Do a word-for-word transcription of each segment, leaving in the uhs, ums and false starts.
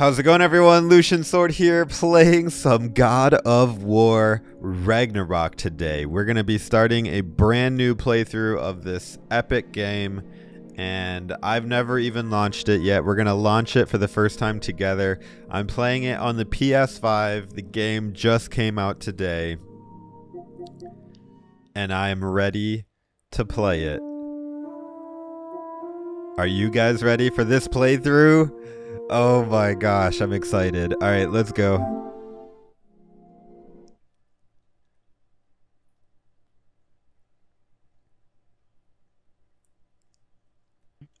How's it going, everyone? Lucian Sword here, playing some God of War Ragnarok today. We're going to be starting a brand new playthrough of this epic game, and I've never even launched it yet. We're going to launch it for the first time together. I'm playing it on the P S five. The game just came out today, and I am ready to play it. Are you guys ready for this playthrough? Oh my gosh, I'm excited. All right, let's go.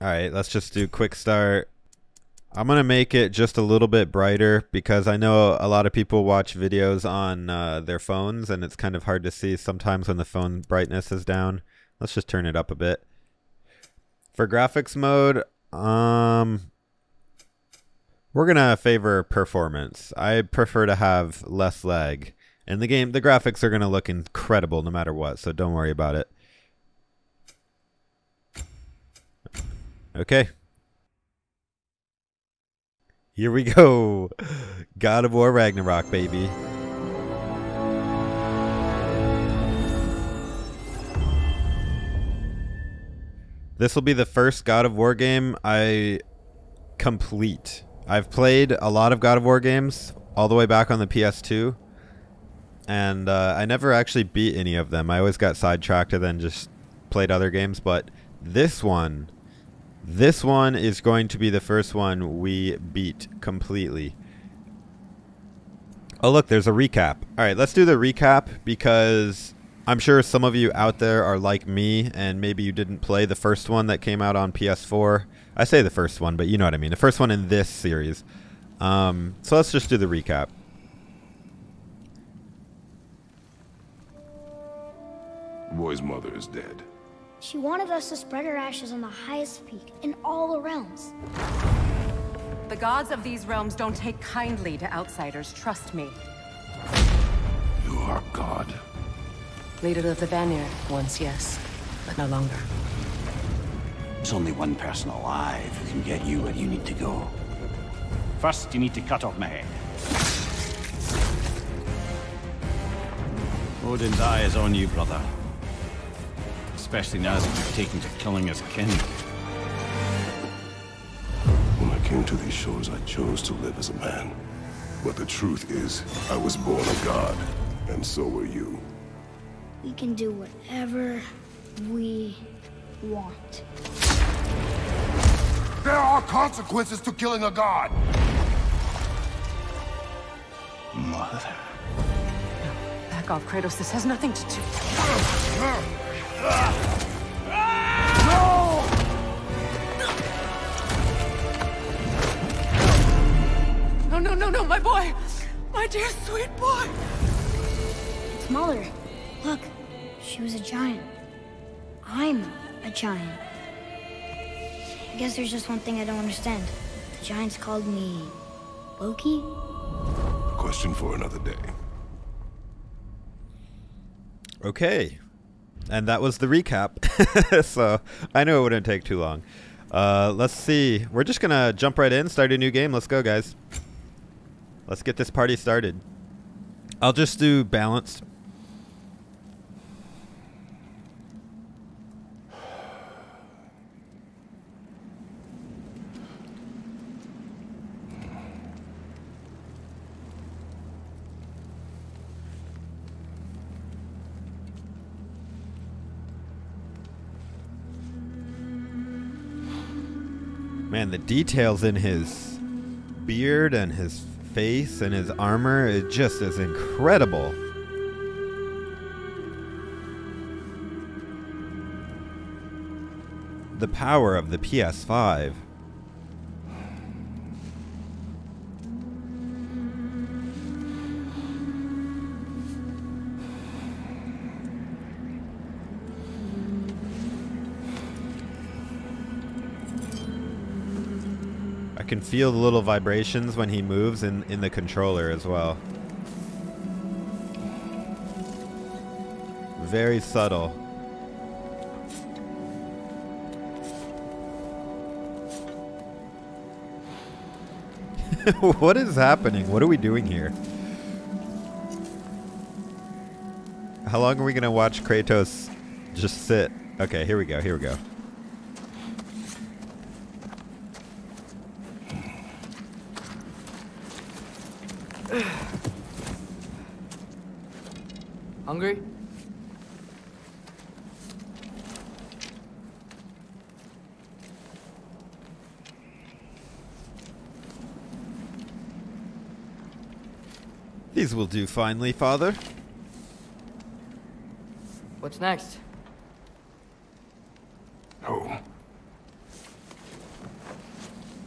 All right, let's just do quick start. I'm going to make it just a little bit brighter because I know a lot of people watch videos on uh, their phones, and it's kind of hard to see sometimes when the phone brightness is down. Let's just turn it up a bit. For graphics mode, um... we're going to favor performance. I prefer to have less lag. And the game, the graphics are going to look incredible no matter what, so don't worry about it. Okay. Here we go. God of War Ragnarok, baby. This will be the first God of War game I complete. I've played a lot of God of War games all the way back on the P S two, and uh, I never actually beat any of them. I always got sidetracked and then just played other games, but this one, this one is going to be the first one we beat completely. Oh look, there's a recap. Alright, let's do the recap because I'm sure some of you out there are like me and maybe you didn't play the first one that came out on P S four. I say the first one, but you know what I mean. The first one in this series. Um, so let's just do the recap. The boy's mother is dead. She wanted us to spread her ashes on the highest peak in all the realms. The gods of these realms don't take kindly to outsiders, trust me. You are God. Leader of the Bannier, once, yes, but no longer. There's only one person alive who can get you where you need to go. First, you need to cut off my head. Odin's eye is on you, brother. Especially now that you've taken to killing his kin. When I came to these shores, I chose to live as a man. But the truth is, I was born a god, and so were you. We can do whatever we want. There are consequences to killing a god! Mother... No, back off, Kratos. This has nothing to do... No! No, no, no, no, my boy! My dear, sweet boy! It's Mother. Look, she was a giant. I'm a giant. I guess there's just one thing I don't understand. The giants called me... Loki? Question for another day. Okay. And that was the recap. So, I knew it wouldn't take too long. Uh, let's see. We're just gonna jump right in, start a new game. Let's go, guys. Let's get this party started. I'll just do balanced. Man, the details in his beard and his face and his armor, it just is incredible. The power of the P S five. You can feel the little vibrations when he moves in, in the controller as well. Very subtle. What is happening? What are we doing here? How long are we gonna watch Kratos just sit? Okay, here we go, here we go. Hungry? These will do finely, Father. What's next? Home.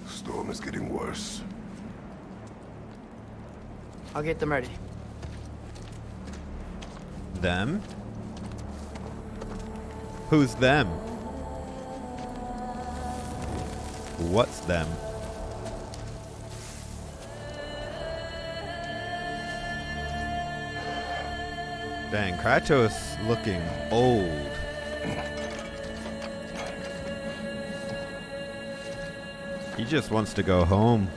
The storm is getting worse. I'll get them ready. Them? Who's them? What's them? Dang, Kratos looking old. He just wants to go home.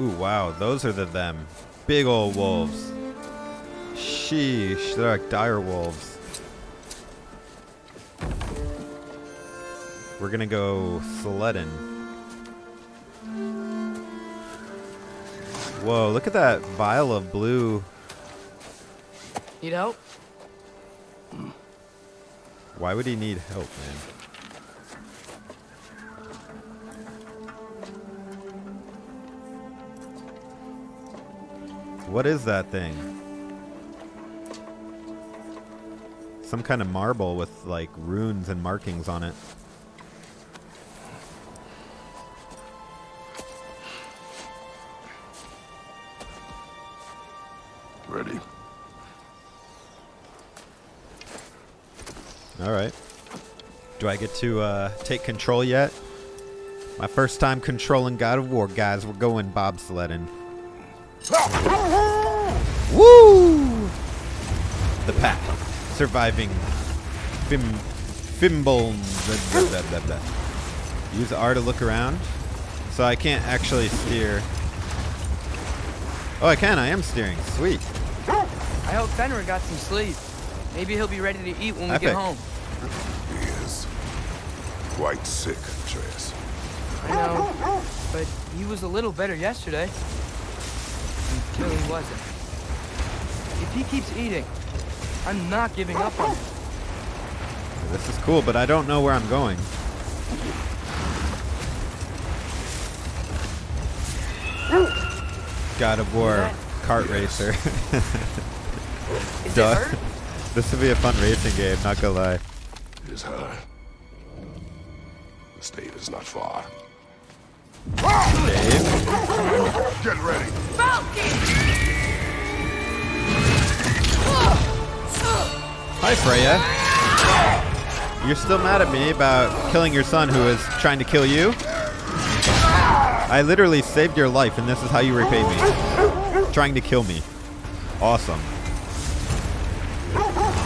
Ooh, wow, those are the them. Big old wolves. Sheesh, they're like dire wolves. We're gonna go sledding. Whoa, look at that vial of blue. Need help? Why would he need help, man? What is that thing? Some kind of marble with like runes and markings on it. Ready. All right. Do I get to uh, take control yet? My first time controlling God of War, guys. We're going bobsledding. Woo! The pack surviving Fim Fimble. Use R to look around. So I can't actually steer. Oh, I can. I am steering. Sweet. I hope Fenrir got some sleep. Maybe he'll be ready to eat when we Epic. get home. He is quite sick, Atreus. I know, but he was a little better yesterday. No, he wasn't. If he keeps eating, I'm not giving up on him. This is cool, but I don't know where I'm going. God of War kart racer. Is it hurt? This would be a fun racing game, not gonna lie. It is her. The state is not far. Dave. Get ready. Hi, Freya. You're still mad at me about killing your son who is trying to kill you? I literally saved your life, and this is how you repay me. Trying to kill me. Awesome.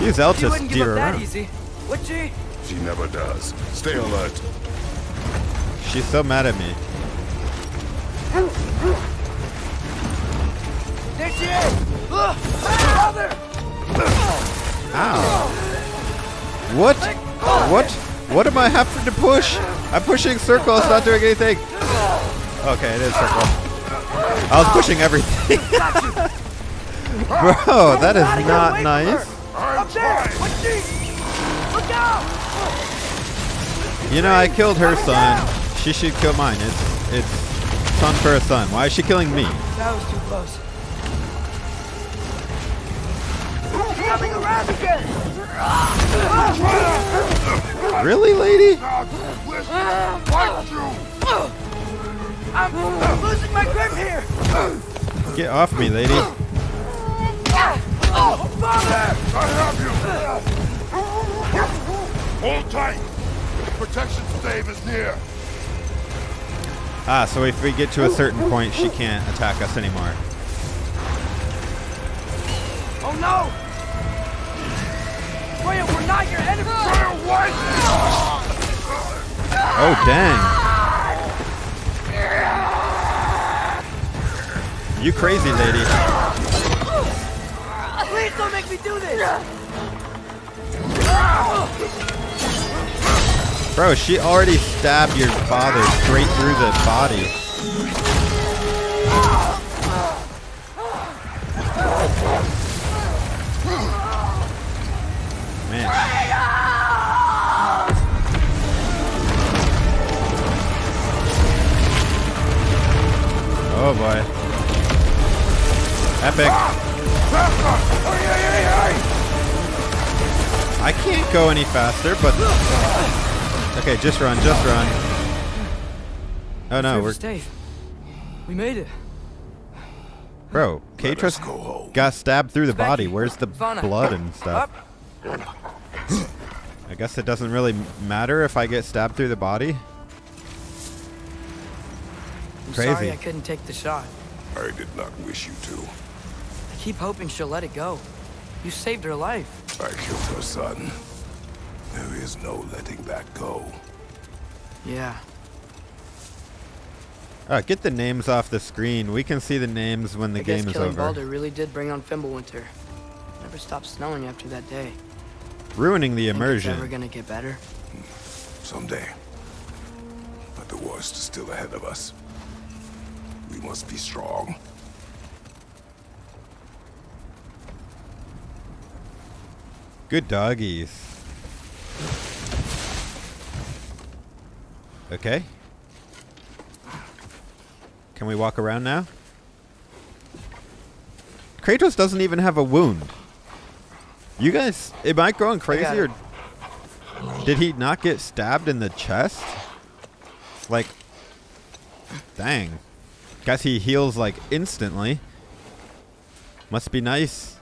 Use L to steer around. Would she? She never does. Stay alert. She's so mad at me. There she is! Ow! What? What? What am I having to push? I'm pushing circle. It's not doing anything. Okay, it is circle. I was pushing everything. Bro, that is not nice. You know, I killed her son. She should kill mine. It's it's. Son for a son. Why is she killing me? That was too close. Coming around again. Really, lady? I'm losing my grip here. Get off me, lady. Oh, Father! I have you. Hold tight. protection save is near. Ah, so if we get to a certain point, she can't attack us anymore. Oh no! Freya, we're not your enemy! Freya, what? Oh dang! You crazy lady! Please don't make me do this! Bro, she already stabbed your father straight through the body. Man. Oh boy. Epic. I can't go any faster, but okay, just run, just run. Oh no, we're safe. We made it. Bro, Kratos got stabbed through the body. Where's the blood and stuff? I guess it doesn't really matter if I get stabbed through the body. I'm Crazy. Sorry I couldn't take the shot. I did not wish you to. I keep hoping she'll let it go. You saved her life. I killed her son. There is no letting that go. Yeah. Uh, get the names off the screen. We can see the names when the I game guess is over. Balder really did bring on Fimbulwinter. Never stopped snowing after that day. Ruining the immersion. Think it's never gonna get better. Someday. But the worst is still ahead of us. We must be strong. Good doggies. Okay. Can we walk around now? Kratos doesn't even have a wound. You guys, am I going crazy, or did he not get stabbed in the chest? Like, dang. Guess he heals, like, instantly. Must be nice.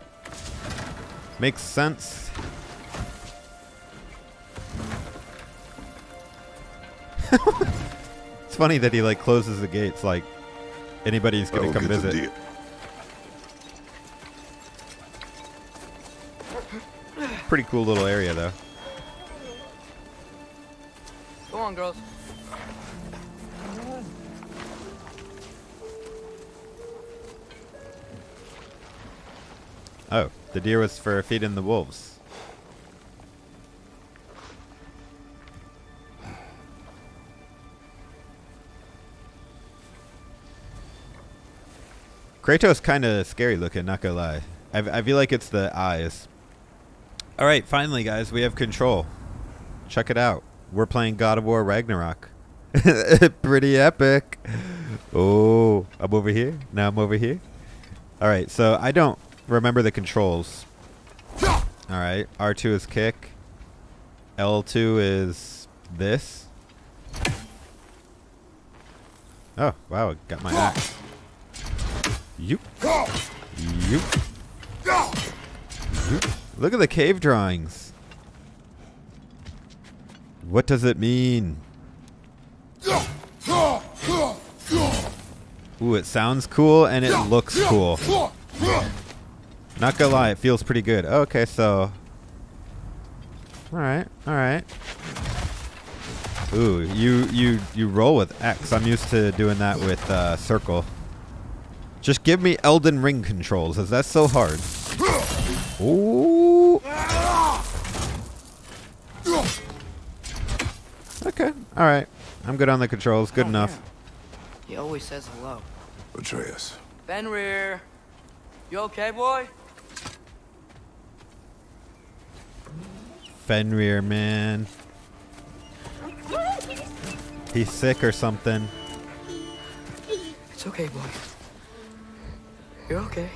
Makes sense. It's funny that he, like, closes the gates, like, anybody's gonna come visit. Pretty cool little area, though. Go on, girls. Oh, the deer was for feeding the wolves. Kratos kind of scary looking, not gonna lie. I, I feel like it's the eyes. All right, finally, guys, we have control. Check it out. We're playing God of War Ragnarok. Pretty epic. Oh, I'm over here. Now I'm over here. All right, so I don't remember the controls. All right, R two is kick. L two is this. Oh, wow, I got my axe. Yoop. Yoop. Yoop. Look at the cave drawings. What does it mean? Ooh, it sounds cool and it looks cool. Not gonna lie, it feels pretty good. Okay, so... Alright, alright. Ooh, you, you, you roll with X. I'm used to doing that with uh, circle. Just give me Elden Ring controls, as that's so hard. Ooh. Okay. All right. I'm good on the controls. Good oh, enough. Man. He always says hello. Atreus. Fenrir. You okay, boy? Fenrir, man. He's sick or something. It's okay, boy. You're okay.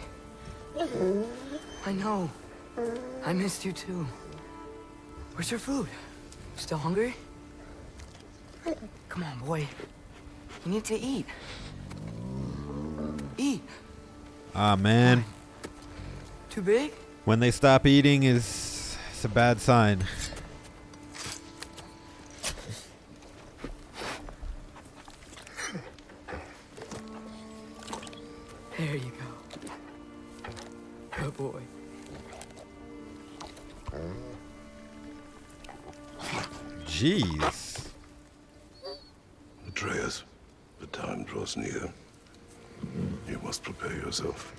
I know. I missed you too. Where's your food? Still hungry? Come on, boy. You need to eat. Eat. Ah, man. Too big? When they stop eating is it's a bad sign. boy. Jeez. Atreus, the time draws near. You must prepare yourself.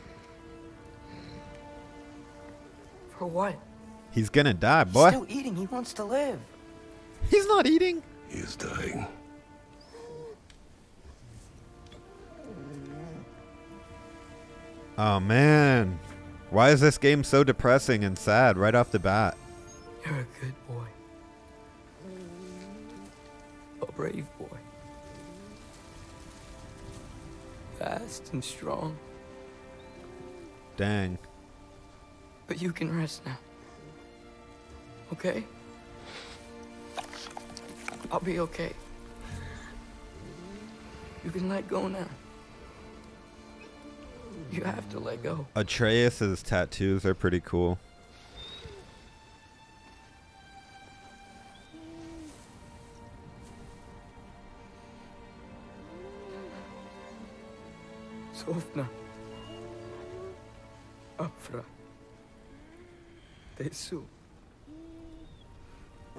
For what? He's gonna die, boy. He's still eating. He wants to live. He's not eating. He is dying. Oh man, why is this game so depressing and sad right off the bat? You're a good boy, a brave boy, fast and strong. Dang. But you can rest now, okay? I'll be okay. You can let go now. You have to let go. Atreus's tattoos are pretty cool. Sofna. Afra. Desu.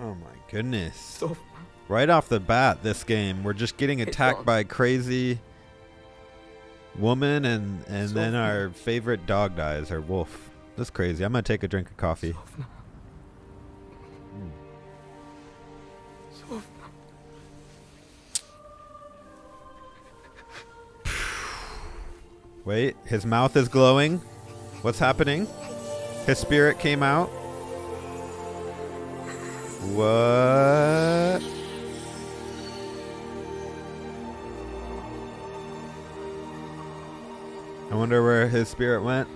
Oh my goodness. Sofna. Right off the bat, this game, we're just getting attacked by crazy woman and and so then our favorite dog dies, or wolf. That's crazy. I'm gonna take a drink of coffee. So mm. so Wait, his mouth is glowing. What's happening? His spirit came out. What? I wonder where his spirit went.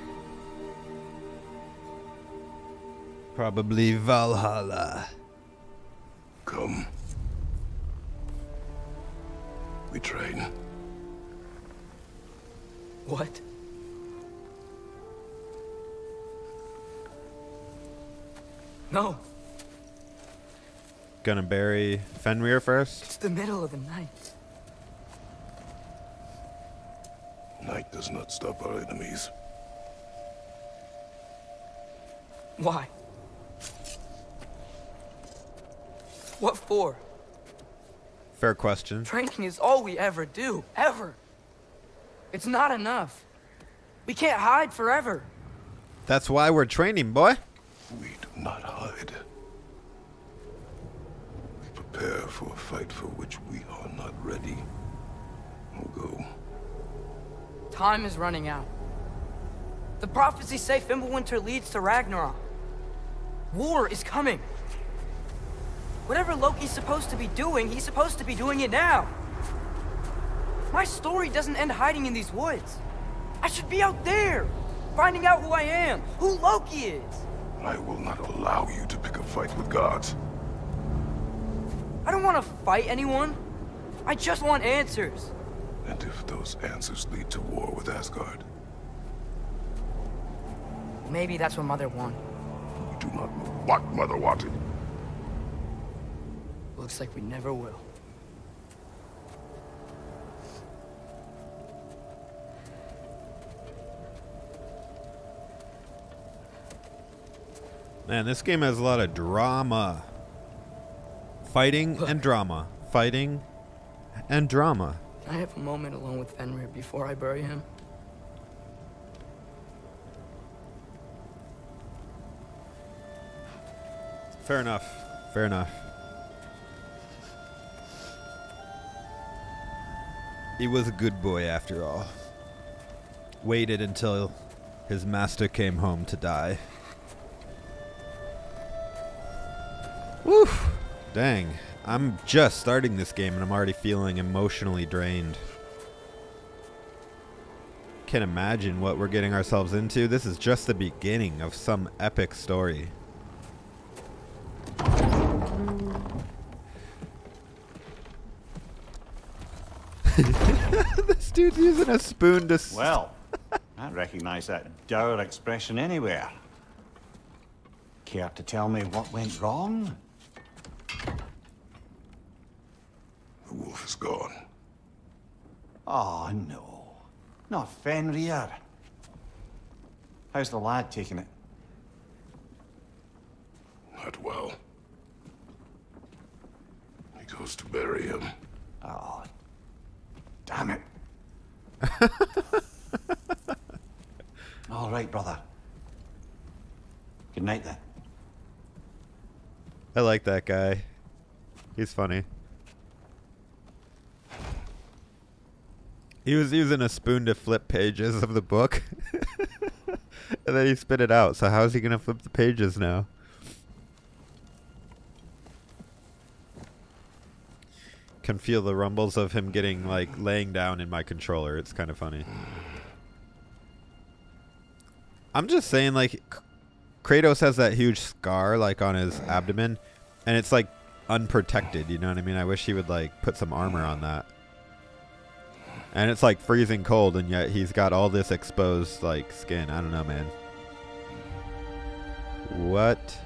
Probably Valhalla. Come. We train. What? No. Gonna bury Fenrir first? It's the middle of the night. Night does not stop our enemies. Why? What for? Fair question. Drinking is all we ever do, ever. It's not enough. We can't hide forever. That's why we're training, boy. We do not hide. We prepare for a fight for which we are not ready. We'll go. Time is running out. The prophecies say Fimbulwinter leads to Ragnarok. War is coming. Whatever Loki's supposed to be doing, he's supposed to be doing it now. My story doesn't end hiding in these woods. I should be out there, finding out who I am, who Loki is. I will not allow you to pick a fight with gods. I don't want to fight anyone. I just want answers. And if those answers lead to war with Asgard? Maybe that's what Mother wanted. You do not know what Mother wanted. Looks like we never will. Man, this game has a lot of drama. Fighting Look. and drama. Fighting and drama. Can I have a moment alone with Fenrir before I bury him? Fair enough. Fair enough. He was a good boy after all. Waited until his master came home to die. Woof! Dang. I'm just starting this game and I'm already feeling emotionally drained. Can't imagine what we're getting ourselves into. This is just the beginning of some epic story. This dude's using a spoon to... Well, I recognize that dour expression anywhere. Care to tell me what went wrong? The wolf is gone. Oh no, not Fenrir. How's the lad taking it? Not well. He goes to bury him. Oh, damn it. All right, brother. Good night, then. I like that guy. He's funny. He was using a spoon to flip pages of the book. And then he spit it out. So how is he going to flip the pages now? Can feel the rumbles of him getting, like, laying down in my controller. It's kind of funny. I'm just saying, like, Kratos has that huge scar, like, on his abdomen. And it's, like, unprotected, you know what I mean? I wish he would, like, put some armor on that. And it's like freezing cold, and yet he's got all this exposed, like, skin. I don't know, man. What?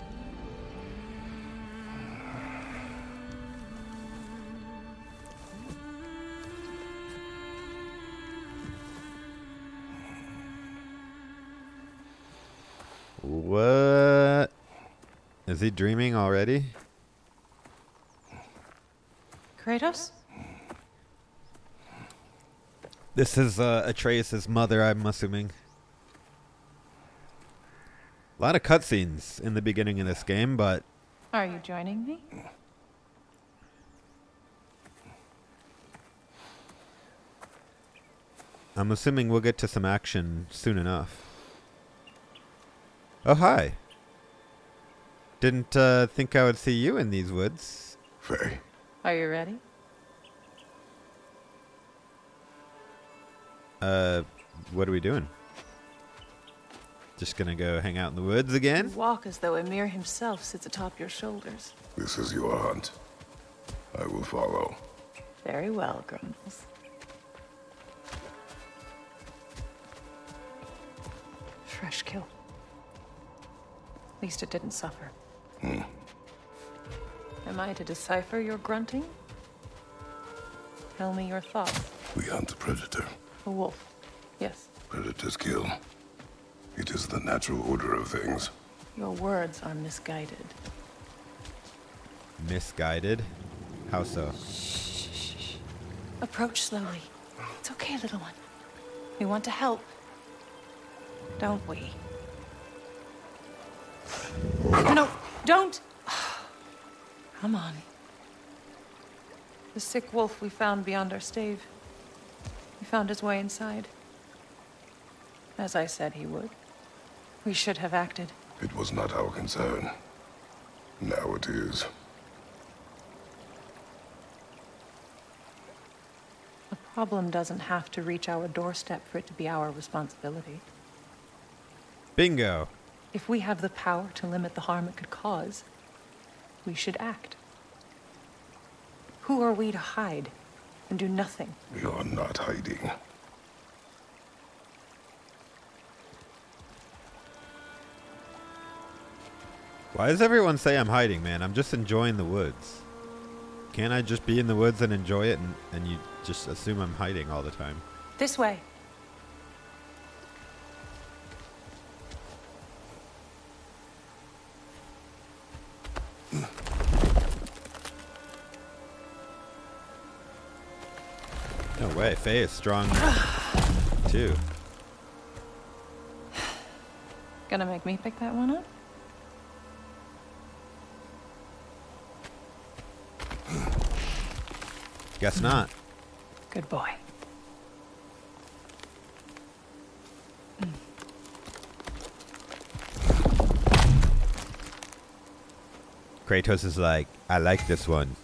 What? Is he dreaming already? Kratos? This is uh, Atreus' mother, I'm assuming. A lot of cutscenes in the beginning of this game, but... Are you joining me? I'm assuming we'll get to some action soon enough. Oh, hi. Didn't uh, think I would see you in these woods. Faye. Are you ready? Uh, what are we doing? Just gonna go hang out in the woods again? You walk as though Emir himself sits atop your shoulders. This is your hunt. I will follow. Very well, Grumbles. Fresh kill. At least it didn't suffer. Hmm. Am I to decipher your grunting? Tell me your thoughts. We hunt the predator. A wolf, yes. Predators kill. It is the natural order of things. Your words are misguided. Misguided? How so? Shh, shh, shh. Approach slowly. It's okay, little one. We want to help, don't we? No, don't! Come on. The sick wolf we found beyond our stave. He found his way inside. As I said he would. We should have acted. It was not our concern. Now it is. A problem doesn't have to reach our doorstep for it to be our responsibility. Bingo. If we have the power to limit the harm it could cause, we should act. Who are we to hide? And do nothing. We are not hiding. Why does everyone say I'm hiding, man? I'm just enjoying the woods. Can't I just be in the woods and enjoy it, and, and you just assume I'm hiding all the time? This way. Way, Faye is strong too. Gonna make me pick that one up? Guess not. Good boy. Kratos is like, I like this one.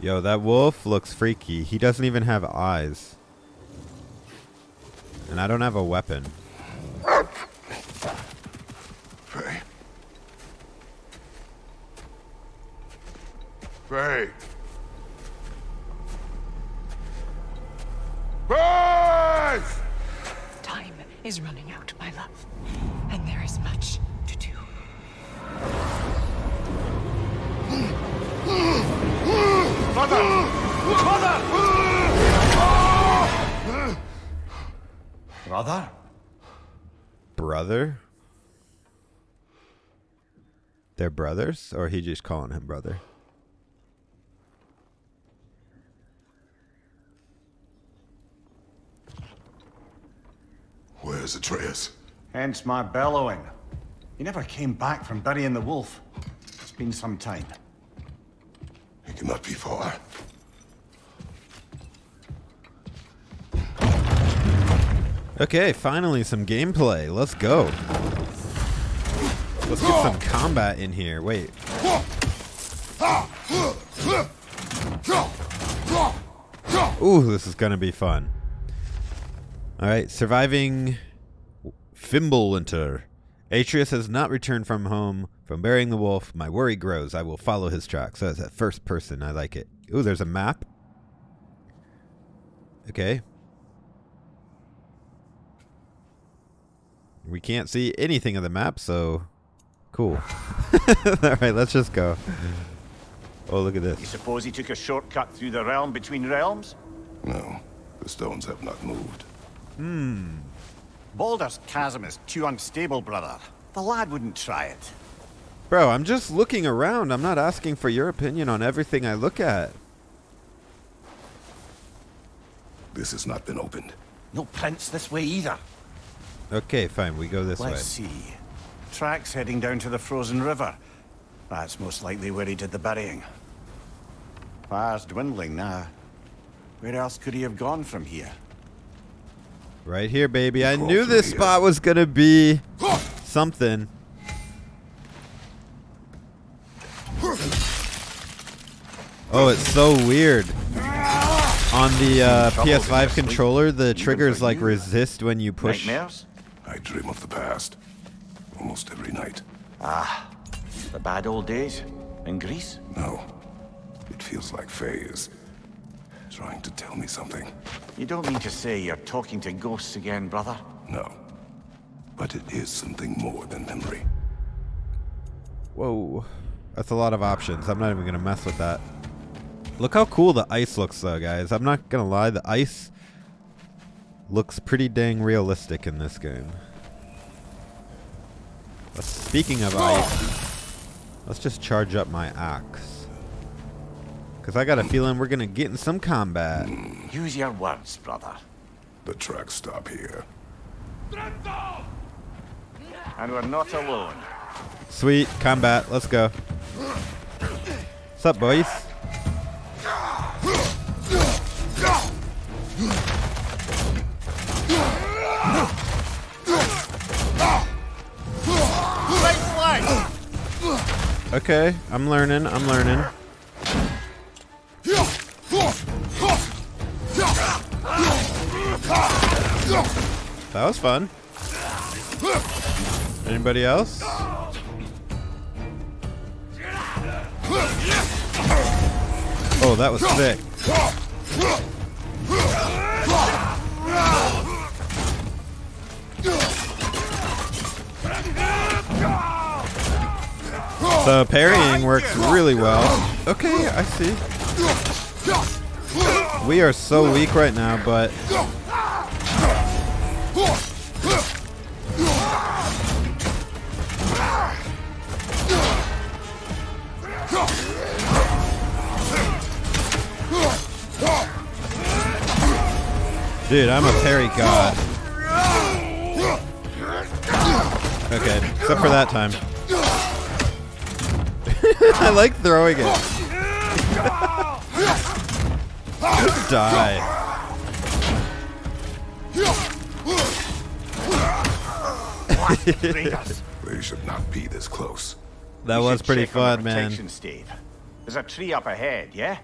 Yo, that wolf looks freaky. He doesn't even have eyes. And I don't have a weapon. Faye. Faye. Faye! Time is running out, my love. And there is much to do. Father! Father! Brother? Brother? They're brothers? Or he just calling him brother? Where's Atreus? Hence my bellowing. He never came back from burying the wolf. It's been some time. It cannot be far. Okay, finally some gameplay. Let's go. Let's get some combat in here. Wait. Ooh, this is gonna be fun. Alright, surviving Fimbulwinter. Atreus has not returned from home. From burying the wolf, my worry grows. I will follow his tracks. So it's that first person. I like it. Ooh, there's a map. Okay. We can't see anything of the map, so cool. Alright, let's just go. Oh, look at this. You suppose he took a shortcut through the realm between realms? No. The stones have not moved. Hmm. Balder's chasm is too unstable, brother. The lad wouldn't try it. Bro, I'm just looking around. I'm not asking for your opinion on everything I look at. This has not been opened. No prints this way either. Okay, fine. We go this way. Let's see. Tracks heading down to the frozen river. That's most likely where he did the burying. Fire's dwindling now. Where else could he have gone from here? Right here, baby. I knew this spot was gonna be something. Oh, it's so weird. On the uh, P S five controller, the triggers like resist when you push. Nightmares? I dream of the past almost every night. Ah, the bad old days in Greece? No, it feels like Faye is trying to tell me something. You don't mean to say you're talking to ghosts again, brother? No, but it is something more than memory. Whoa, that's a lot of options. I'm not even gonna mess with that. Look how cool the ice looks though, guys. I'm not gonna lie, the ice looks pretty dang realistic in this game. But speaking of ice, let's just charge up my axe. Because I got a feeling we're going to get in some combat. Use your words, brother. The tracks stop here. And we're not alone. Sweet. Combat. Let's go. What's up, boys? Okay. I'm learning. I'm learning. That was fun. Anybody else? Oh, that was sick. So parrying works really well. Okay, I see. We are so weak right now, but... Dude, I'm a parry god. Okay, except for that time. I like throwing it. Just die. They should not be this close. That was pretty fun, man. Steve. There's a tree up ahead, yeah?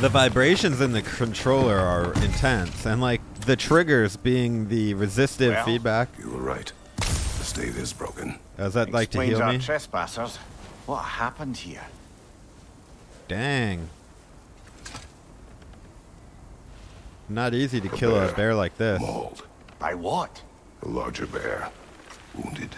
The vibrations in the controller are intense, and like the triggers being the resistive well, feedback. You were right. The stave is broken. Does that like to heal our me? Trespassers. What happened here? Dang. Not easy to a kill bear, a bear like this. Mauled. By what? A larger bear. Wounded.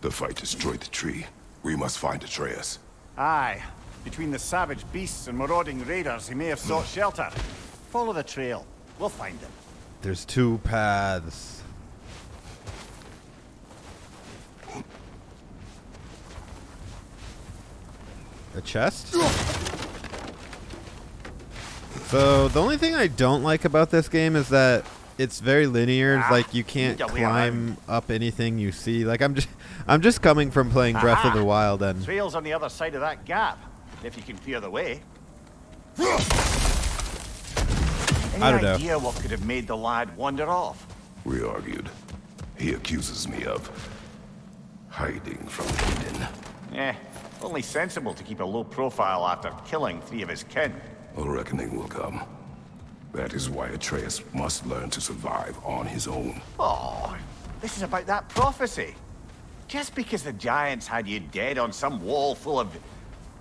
The fight destroyed the tree. We must find Atreus. Aye. Between the savage beasts and marauding raiders, he may have sought shelter. Follow the trail. We'll find him. There's two paths. A chest? So, the only thing I don't like about this game is that it's very linear. Ah, like, you can't climb up anything you see. Like, I'm just, I'm just coming from playing Breath Aha. of the Wild. And trail's on the other side of that gap, if you can clear the way. Any I don't idea know. what could have made the lad wander off? We argued. He accuses me of hiding from Odin. Eh, only sensible to keep a low profile after killing three of his kin. A reckoning will come. That is why Atreus must learn to survive on his own. Oh, this is about that prophecy. Just because the giants had you dead on some wall full of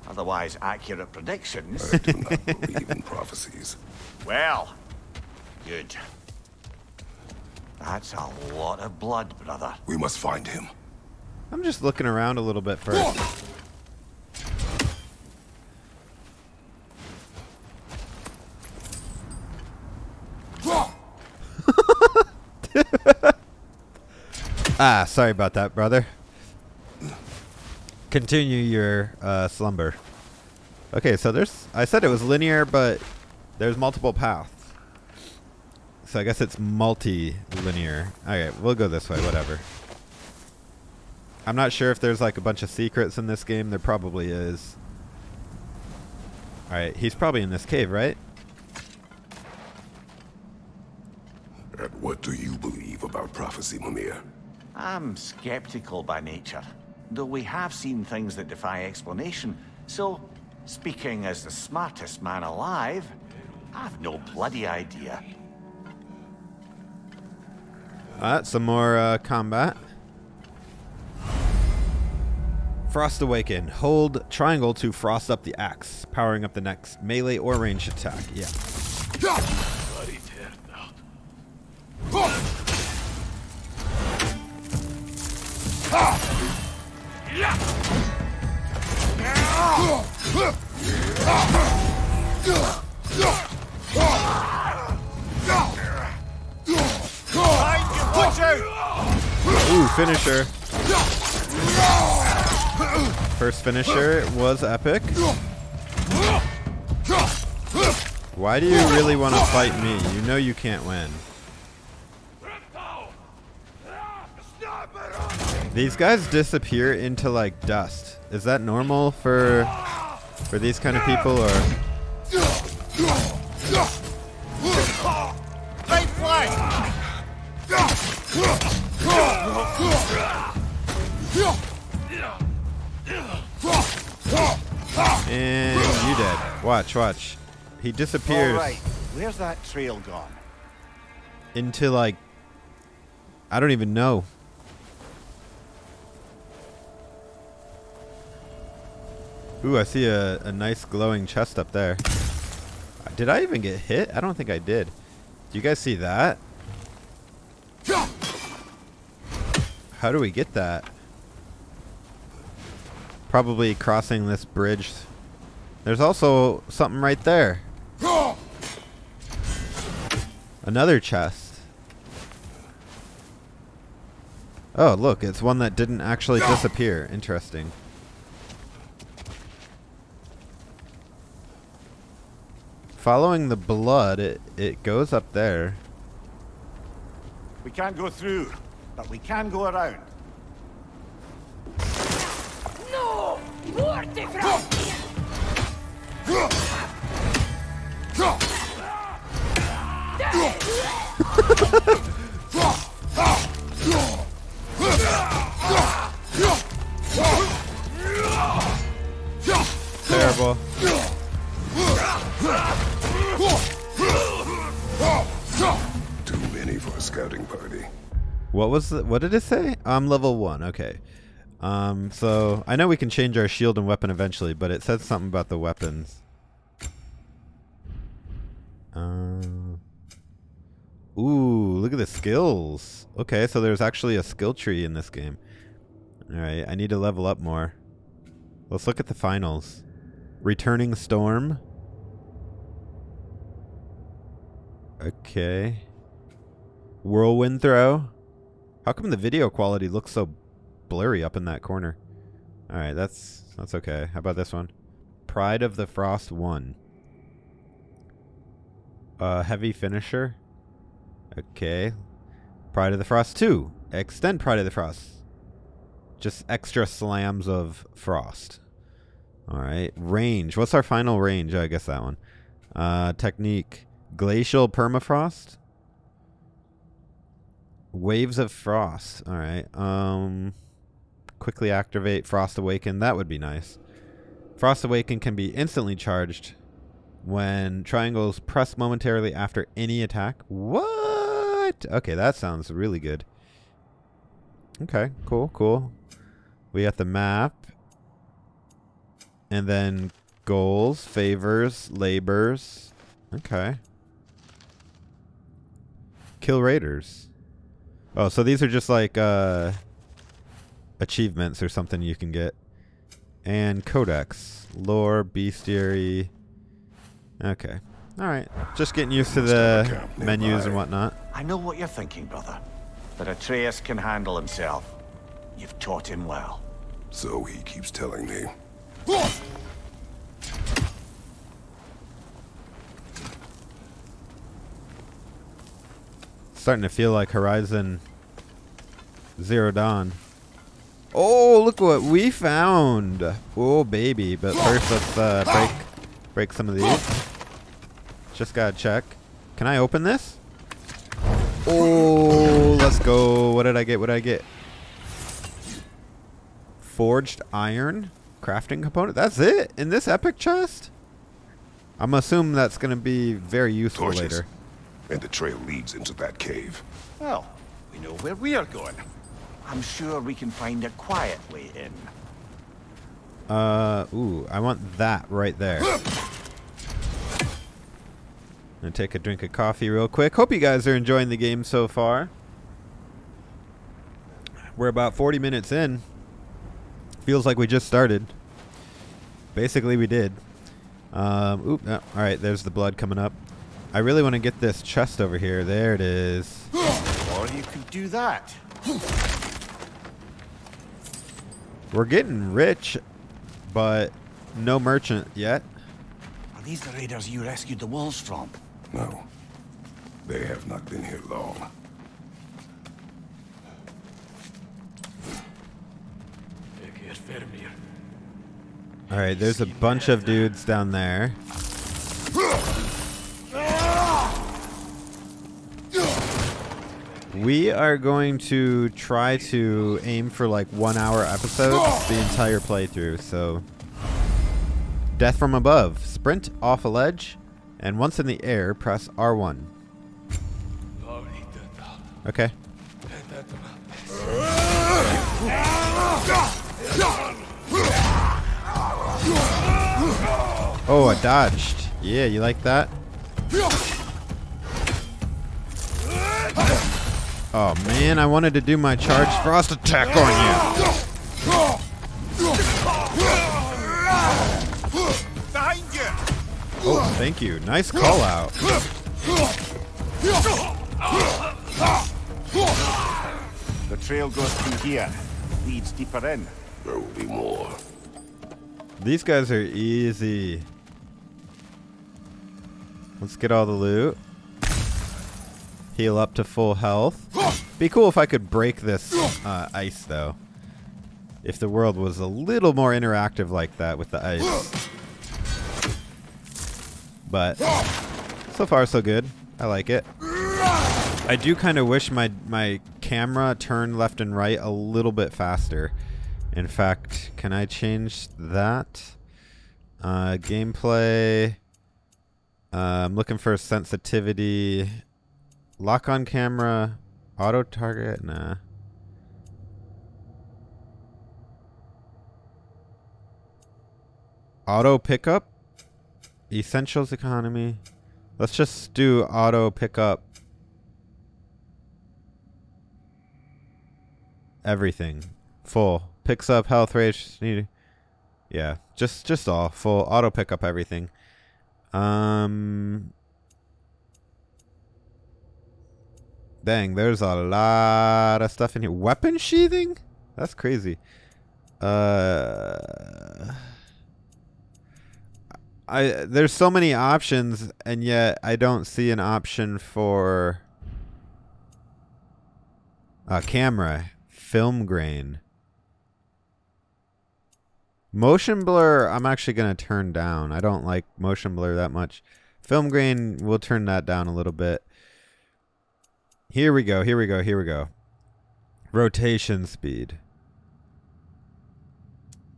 otherwise accurate predictions. I do not believe in prophecies. Well, good. That's a lot of blood, brother. We must find him. I'm just looking around a little bit first. Ah, sorry about that, brother. Continue your uh, slumber. Okay, so there's... I said it was linear, but... There's multiple paths. So I guess it's multi-linear. Alright, we'll go this way, whatever. I'm not sure if there's like a bunch of secrets in this game. There probably is. Alright, he's probably in this cave, right? And what do you believe about prophecy, Mimir? I'm skeptical by nature. Though we have seen things that defy explanation. So, speaking as the smartest man alive... I've no bloody idea. Alright, some more uh, combat. Frost Awaken. Hold triangle to frost up the axe, powering up the next melee or ranged attack. Yeah. Ooh, finisher. First finisher was epic. Why do you really want to fight me? You know you can't win. These guys disappear into like dust. Is that normal for for these kind of people, or? Right flank. And you dead. Watch, watch. He disappears. All right. Where's that trail gone? Into like, I don't even know. Ooh, I see a, a nice glowing chest up there. Did I even get hit? I don't think I did. Do you guys see that? How do we get that? Probably crossing this bridge. There's also something right there. Another chest. Oh, look, it's one that didn't actually disappear. Interesting. Following the blood, it, it goes up there. We can't go through. But we can go around. No! Terrible. Too many for a scouting party. What was the, what did it say? I'm um, level one. Okay. Um, so I know we can change our shield and weapon eventually, but it said something about the weapons. Um, ooh, look at the skills. Okay, so there's actually a skill tree in this game. All right, I need to level up more. Let's look at the finals. Returning Storm. Okay. Whirlwind Throw. How come the video quality looks so blurry up in that corner? Alright, that's that's okay. How about this one? Pride of the Frost one. Uh, Heavy Finisher. Okay. Pride of the Frost two. Extend Pride of the Frost. Just extra slams of frost. Alright. Range. What's our final range? Oh, I guess that one. Uh, technique. Glacial Permafrost. Waves of Frost. Alright. Um, quickly activate Frost Awaken. That would be nice. Frost Awaken can be instantly charged when triangles press momentarily after any attack. What? Okay, that sounds really good. Okay, cool, cool. We got the map. And then goals, favors, labors. Okay. Kill raiders. Oh, so these are just like uh, achievements or something you can get. And codex, lore, bestiary. Okay. Alright. Just getting used to the menus and whatnot. I know what you're thinking, brother. That Atreus can handle himself. You've taught him well. So he keeps telling me. Starting to feel like Horizon Zero Dawn. Oh, look what we found! Oh, baby. But first, let's uh, break, break some of these. Just gotta check. Can I open this? Oh, let's go. What did I get? What did I get? Forged iron crafting component. That's it in this epic chest. I'm assuming that's going to be very useful Torches. Later. And the trail leads into that cave. Well, we know where we are going. I'm sure we can find a quiet way in. Uh, ooh, I want that right there. I'm gonna take a drink of coffee real quick. Hope you guys are enjoying the game so far. We're about forty minutes in. Feels like we just started. Basically, we did. Um, oop, no, all right, there's the blood coming up. I really want to get this chest over here. There it is. Or you could do that. We're getting rich, but no merchant yet. Are these the raiders you rescued the wolves from? No, they have not been here long. All right, there's a bunch of dudes down there. We are going to try to aim for like one hour episodes, the entire playthrough. So, death from above, sprint off a ledge, and once in the air, press R one. Okay. Oh, I dodged. Yeah, you like that? Oh man, I wanted to do my charged frost attack on you. Oh, thank you. Nice call out. The trail goes through here. Leads deeper in. There will be more. These guys are easy. Let's get all the loot. Heal up to full health. Be cool if I could break this uh, ice, though. If the world was a little more interactive like that with the ice. But so far, so good. I like it. I do kind of wish my, my camera turned left and right a little bit faster. In fact, can I change that? Uh, gameplay. Uh, I'm looking for sensitivity. Lock on camera. Auto target. Nah. Auto pickup. Essentials economy. Let's just do auto pickup. Everything. Full. Picks up health rage needed. Yeah, just just all full auto pick up everything. Um, dang, there's a lot of stuff in here. Weapon sheathing? That's crazy. Uh, I there's so many options, and yet I don't see an option for a camera, film grain. Motion blur, I'm actually going to turn down. I don't like motion blur that much. Film grain, we'll turn that down a little bit. Here we go, here we go, here we go. Rotation speed.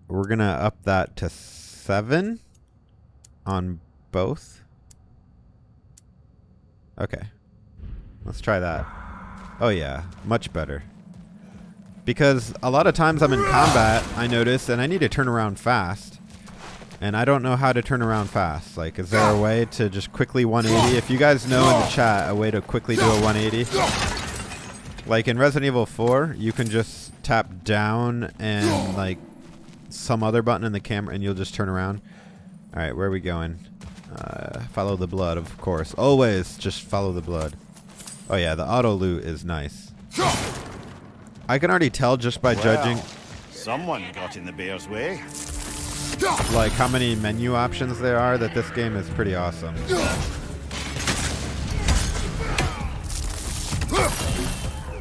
We're going to up that to seven on both. Okay. Let's try that. Oh yeah, much better. Because a lot of times I'm in combat, I notice, and I need to turn around fast. And I don't know how to turn around fast. Like, is there a way to just quickly one eighty? If you guys know in the chat a way to quickly do a one eighty. Like in Resident Evil four, you can just tap down and like some other button in the camera and you'll just turn around. Alright, where are we going? Uh, follow the blood, of course. Always just follow the blood. Oh yeah, the auto loot is nice. I can already tell just by well, judging someone got in the bear's way. Like how many menu options there are, that this game is pretty awesome.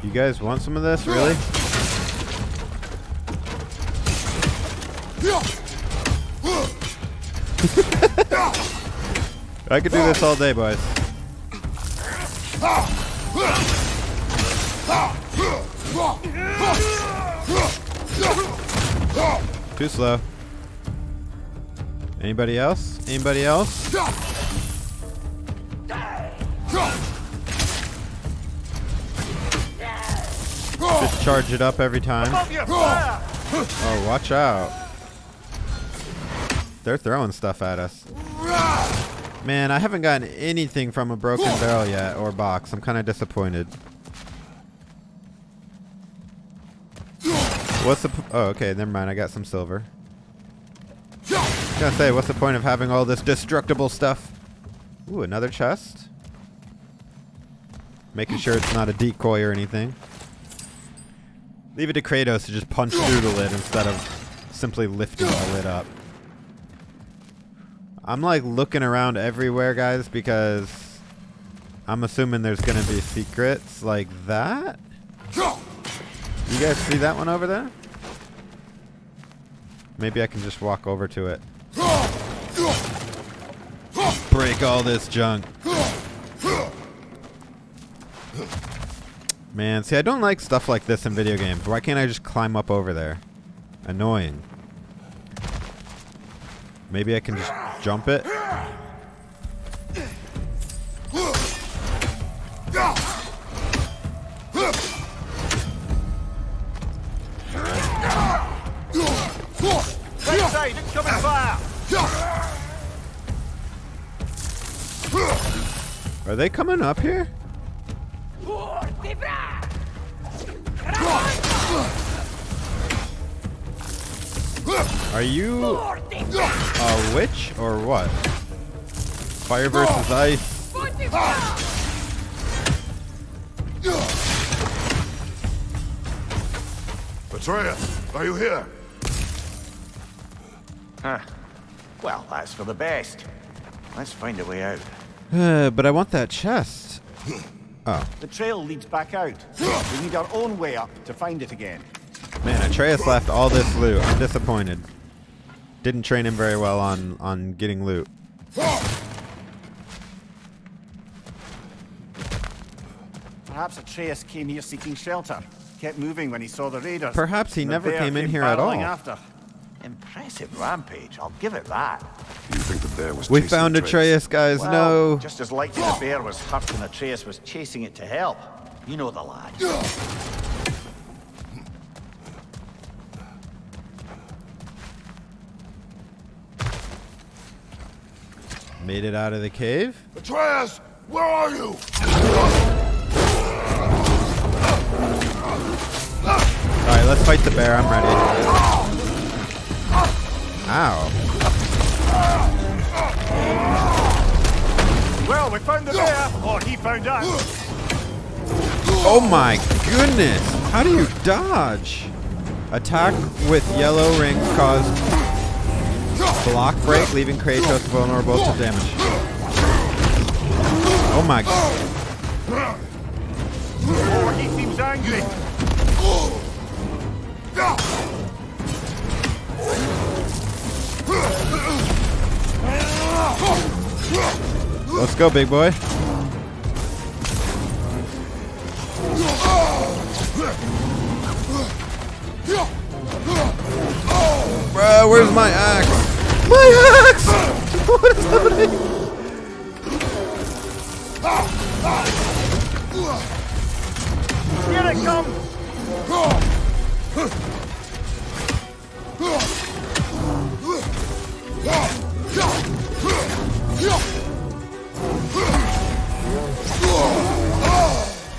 You guys want some of this, really? I could do this all day, boys. Too slow. Anybody else? Anybody else? Just charge it up every time. Oh, watch out. They're throwing stuff at us. Man, I haven't gotten anything from a broken barrel yet, or box. I'm kind of disappointed. What's the... P oh, okay, never mind. I got some silver. I was gonna say, what's the point of having all this destructible stuff? Ooh, another chest. Making sure it's not a decoy or anything. Leave it to Kratos to just punch through the lid instead of simply lifting the lid up. I'm like looking around everywhere, guys, because I'm assuming there's gonna be secrets like that. You guys see that one over there? Maybe I can just walk over to it. Break all this junk. Man, see, I don't like stuff like this in video games. Why can't I just climb up over there? Annoying. Maybe I can just jump it. Are they coming up here? Are you a witch or what? Fire versus ice. Atreus, are you here? Huh. Well, that's for the best. Let's find a way out. Uh, but I want that chest. Oh. The trail leads back out. We need our own way up to find it again. Man, Atreus left all this loot. I'm disappointed. Didn't train him very well on, on getting loot. Perhaps Atreus came here seeking shelter. Kept moving when he saw the raiders. Perhaps he the never came in came here at all. After. Impressive rampage, I'll give it that. You think the bear was we found Atreus, Atreus guys, well, no. Just as likely the bear was hurt and Atreus was chasing it to help. You know the lad. Made it out of the cave? Atreus, where are you? Alright, let's fight the bear, I'm ready. Ow. Well, we found the bear, or he found us. Oh my goodness! How do you dodge? Attack with yellow ring caused block break, leaving Kratos vulnerable to damage. Oh my god. Oh, he seems angry. Let's go, big boy. Bruh, where's my axe? My axe! What is happening? Here it comes!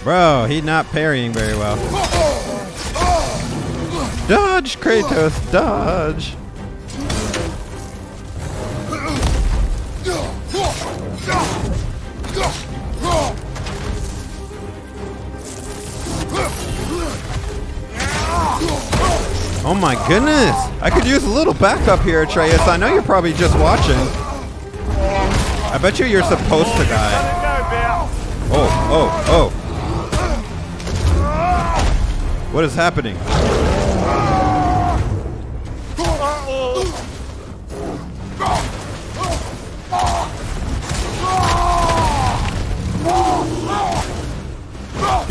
Bro, he's not parrying very well. Dodge, Kratos, dodge! Oh my goodness! I could use a little backup here, Atreus. I know you're probably just watching. I bet you you're supposed to die. Oh, oh, oh. What is happening?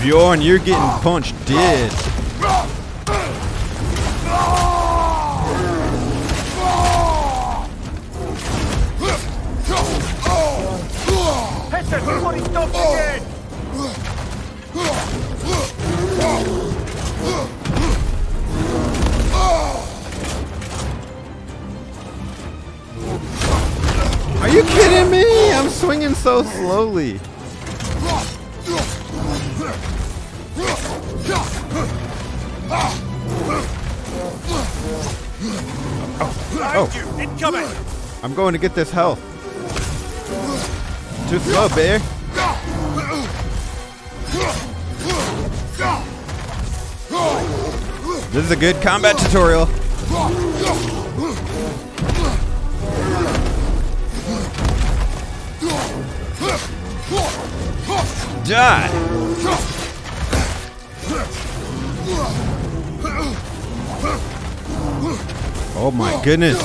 Bjorn, you're getting punched dead. Are you kidding me? I'm swinging so slowly. Oh. I'm going to get this health. Too slow, bear. This is a good combat tutorial. Die! Oh my goodness.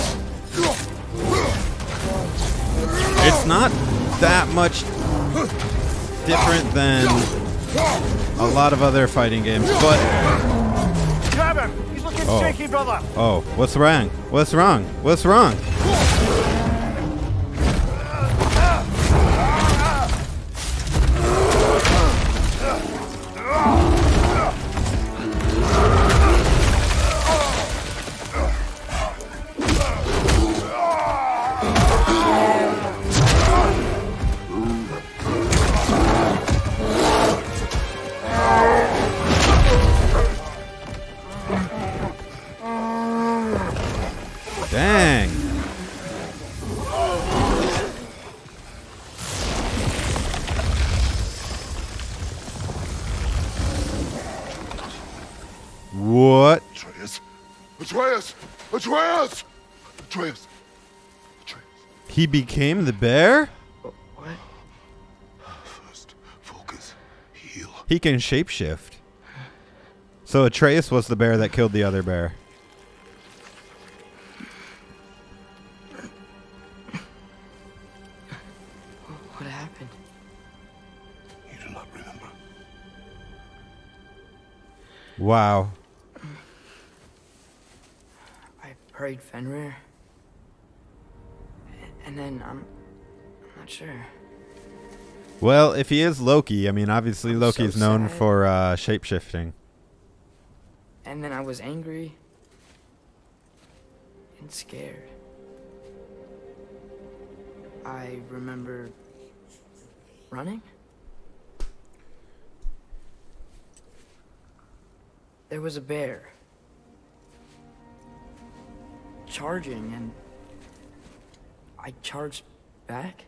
It's not that much different than a lot of other fighting games, but grab him. He's looking oh. shaky, brother. Oh, what's wrong? What's wrong? What's wrong? What? Atreus. Atreus! Atreus! Atreus! Atreus! He became the bear? What? First, focus, heal. He can shapeshift. So Atreus was the bear that killed the other bear. What happened? You do not remember. Wow. Prayed Fenrir, and then I'm, I'm not sure. Well, if he is Loki, I mean, obviously I'm Loki's so known sad. for uh, shape-shifting. And then I was angry and scared. I remember running. There was a bear. Charging and I charged back?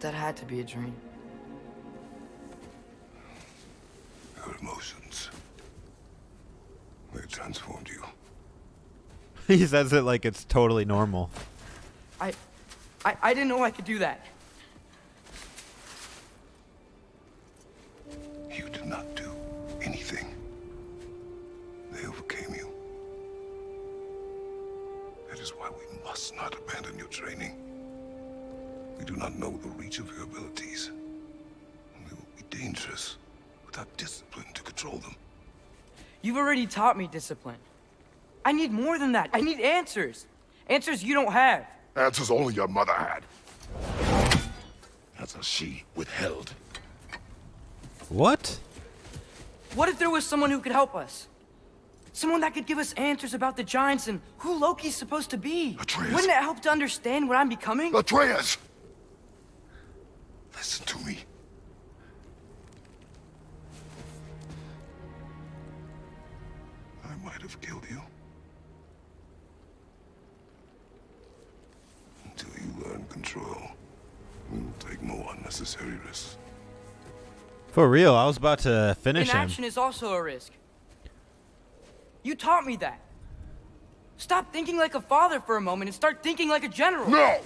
That had to be a dream. Your emotions. They transformed you. He says it like it's totally normal. I, I, I didn't know I could do that. You did not do anything. They overcame you. That is why we must not abandon your training. We do not know the reach of your abilities. And they will be dangerous without discipline to control them. You've already taught me discipline. I need more than that. I need answers. Answers you don't have. Answers only your mother had. Answers she withheld. What? What if there was someone who could help us? Someone that could give us answers about the giants and who Loki's supposed to be. Atreus. Wouldn't it help to understand what I'm becoming? Atreus! Listen to me. I might have killed you. Until you learn control, we will take more unnecessary risks. For real, I was about to finish him. Inaction is also a risk. You taught me that. Stop thinking like a father for a moment and start thinking like a general. No!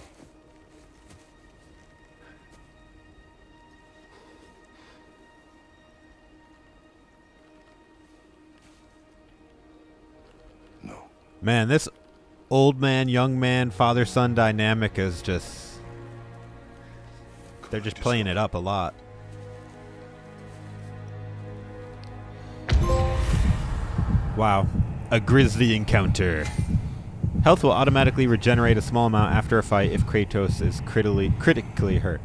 No. Man, this old man, young man, father-son dynamic is just... They're just playing it up a lot. Wow. A grisly encounter. Health will automatically regenerate a small amount after a fight if Kratos is critically critically hurt.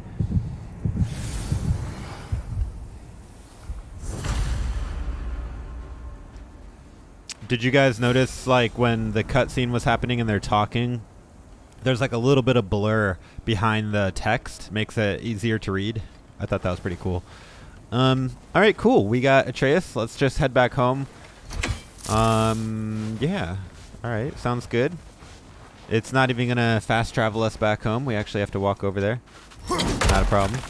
Did you guys notice, like, when the cutscene was happening and they're talking, there's like a little bit of blur behind the text. Makes it easier to read. I thought that was pretty cool. Um, all right, cool. We got Atreus. Let's just head back home. Um, yeah. All right. Sounds good. It's not even going to fast travel us back home. We actually have to walk over there. Not a problem.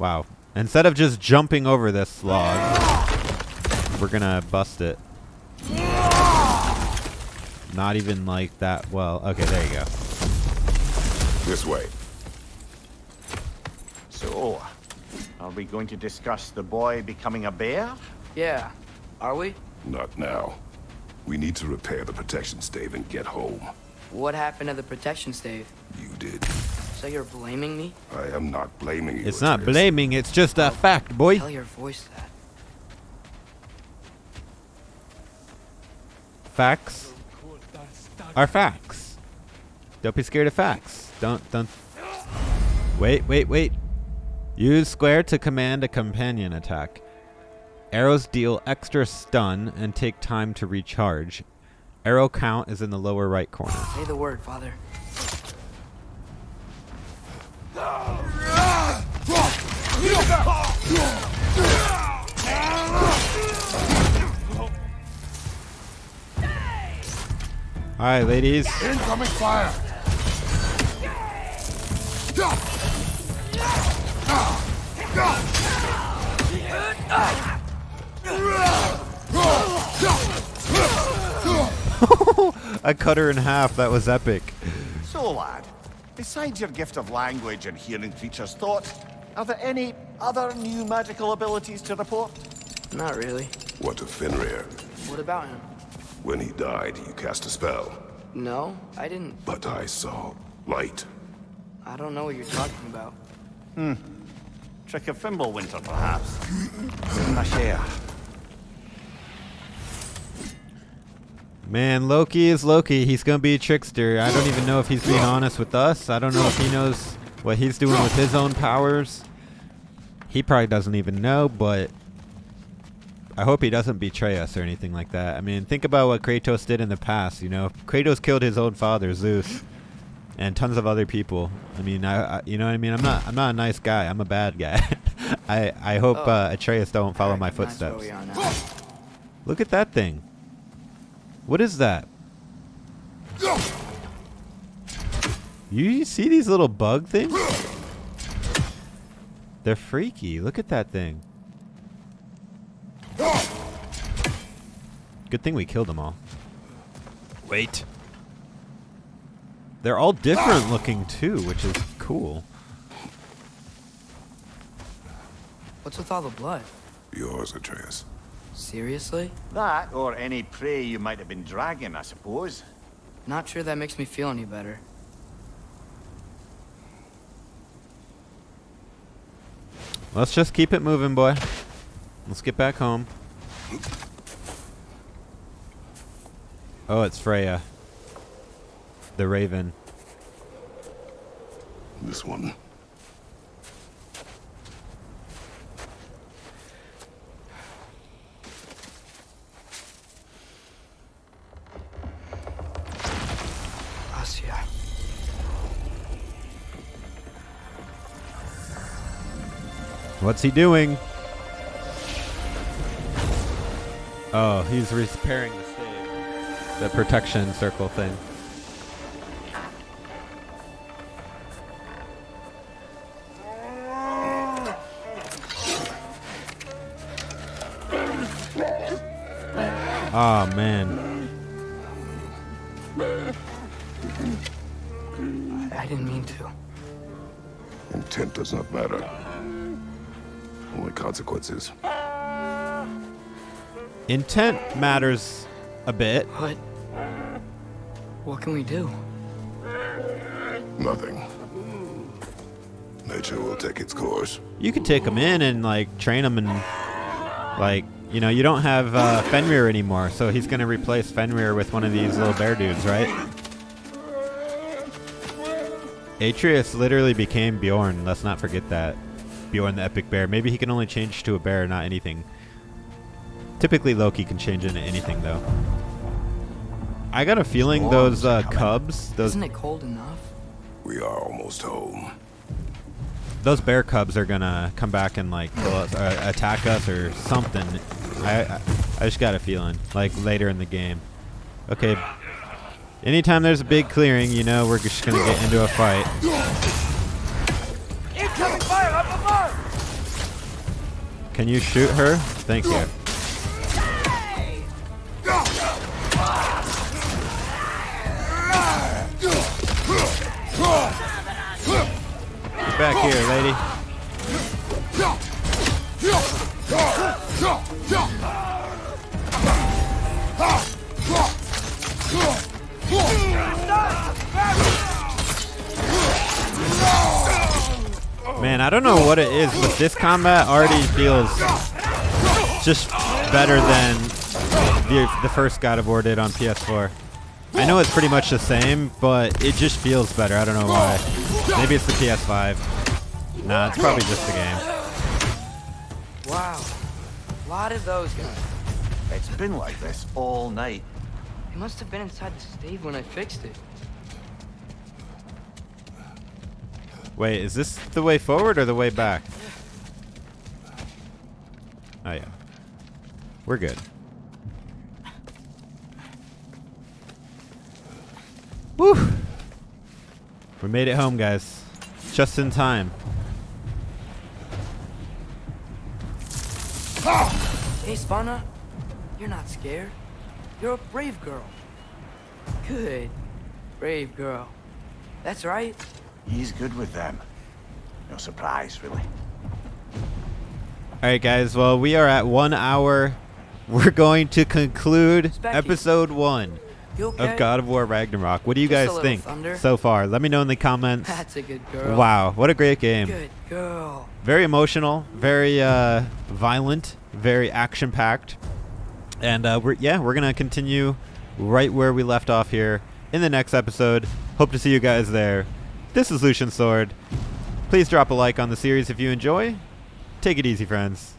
Wow. Instead of just jumping over this log, we're going to bust it. Not even like that. Well, okay, there you go. This way. So, are we going to discuss the boy becoming a bear? Yeah. Are we? Not now. We need to repair the protection stave and get home. What happened to the protection stave? You did. So you're blaming me? I am not blaming you. It's not Atreus. Blaming, it's just a fact, boy. Tell your voice that. Facts are facts. Don't be scared of facts. Don't, don't. Wait, wait, wait. Use square to command a companion attack. Arrows deal extra stun and take time to recharge. Arrow count is in the lower right corner. Say the word, Father. All right, ladies. Incoming fire. I cut her in half. That was epic. So, lad, besides your gift of language and hearing creatures' thought, are there any other new magical abilities to report? Not really. What of Fenrir? What about him? When he died, you cast a spell. No, I didn't. But I saw light. I don't know what you're talking about. Hmm. Trick of Fimbulwinter, perhaps. Fresh air. Man, Loki is Loki. He's going to be a trickster. I don't even know if he's being honest with us. I don't know if he knows what he's doing with his own powers. He probably doesn't even know, but I hope he doesn't betray us or anything like that. I mean, think about what Kratos did in the past, you know. Kratos killed his own father, Zeus, and tons of other people. I mean, I, I you know what I mean? I'm not I'm not a nice guy. I'm a bad guy. I I hope oh, uh, Atreus don't follow my footsteps. Look at that thing. What is that? You see these little bug things? They're freaky. Look at that thing. Good thing we killed them all. Wait. They're all different looking too, which is cool. What's with all the blood? Yours, Atreus. Seriously? That, or any prey you might have been dragging, I suppose. Not sure that makes me feel any better. Let's just keep it moving, boy. Let's get back home. Oh, it's Freya. The Raven. This one. What's he doing? Oh, he's repairing the save. The protection circle thing. Oh, man. I, I didn't mean to. Intent does not matter. Only consequences. Intent matters a bit. What? What can we do? Nothing. Nature will take its course. You can take them in and like train them and like you know you don't have uh, Fenrir anymore, so he's gonna replace Fenrir with one of these little bear dudes, right? Atreus literally became Bjorn. Let's not forget that. Bjorn the epic bear. Maybe he can only change to a bear, not anything. Typically Loki can change into anything though. I got a feeling those uh, cubs, those Isn't it cold enough? We are almost home. Those bear cubs are gonna come back and like kill us, or attack us or something. I, I I just got a feeling like later in the game. Okay. Anytime there's a big clearing, you know we're just gonna get into a fight. Can you shoot her? Thank you. Get back here, lady. Man, I don't know what it is, but this combat already feels just better than the, the first God of War did on P S four. I know it's pretty much the same, but it just feels better. I don't know why. Maybe it's the P S five. Nah, it's probably just the game. Wow. A lot of those guys. It's been like this all night. It must have been inside the stave when I fixed it. Wait, is this the way forward or the way back? Oh yeah. We're good. Woo! We made it home, guys. Just in time. Hey, Svana. You're not scared. You're a brave girl. Good. Brave girl. That's right. He's good with them. No surprise, really. Alright, guys. Well, we are at one hour. We're going to conclude Specky. episode one okay? of God of War Ragnarok. What do you Just guys think thunder. so far? Let me know in the comments. That's a good girl. Wow, what a great game. Good girl. Very emotional, very uh, violent, very action-packed. And uh, we're, yeah, we're going to continue right where we left off here in the next episode. Hope to see you guys there. This is Lucian Sword. Please drop a like on the series if you enjoy. Take it easy, friends.